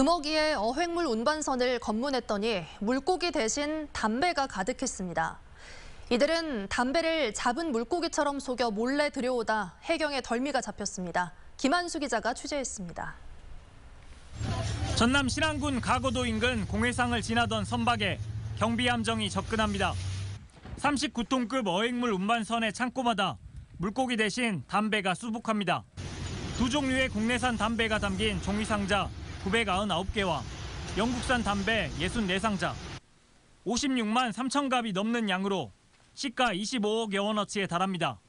금어기에 어획물 운반선을 검문했더니 물고기 대신 담배가 가득했습니다. 이들은 담배를 잡은 물고기처럼 속여 몰래 들여오다 해경에 덜미가 잡혔습니다. 김안수 기자가 취재했습니다. 전남 신안군 가거도 인근 공해상을 지나던 선박에 경비함정이 접근합니다. 39톤급 어획물 운반선의 창고마다 물고기 대신 담배가 수북합니다. 두 종류의 국내산 담배가 담긴 종이상자 999개와 영국산 담배 64상자, 56만 3천갑이 넘는 양으로 시가 25억여 원어치에 달합니다.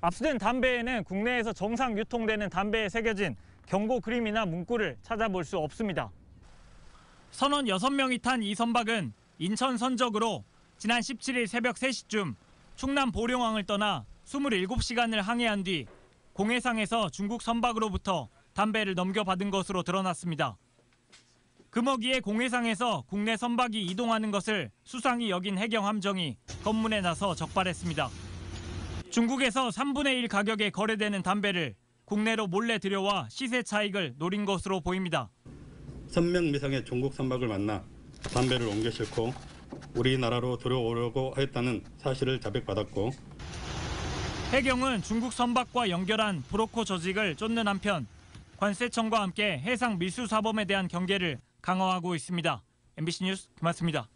압수된 담배에는 국내에서 정상 유통되는 담배에 새겨진 경고 그림이나 문구를 찾아볼 수 없습니다. 선원 6명이 탄 이 선박은 인천 선적으로 지난 17일 새벽 3시쯤 충남 보령항을 떠나 27시간을 항해한 뒤 공해상에서 중국 선박으로부터 담배를 넘겨받은 것으로 드러났습니다. 금어기에 공해상에서 국내 선박이 이동하는 것을 수상히 여긴 해경 함정이 검문에 나서 적발했습니다. 중국에서 3분의 1 가격에 거래되는 담배를 국내로 몰래 들여와 시세 차익을 노린 것으로 보입니다. 3명 이상의 중국 선박을 만나 담배를 옮겨 싣고 우리나라로 들여오려고 했다는 사실을 자백받았고, 해경은 중국 선박과 연결한 브로커 조직을 쫓는 한편 관세청과 함께 해상 밀수사범에 대한 경계를 강화하고 있습니다. MBC 뉴스 김안수입니다.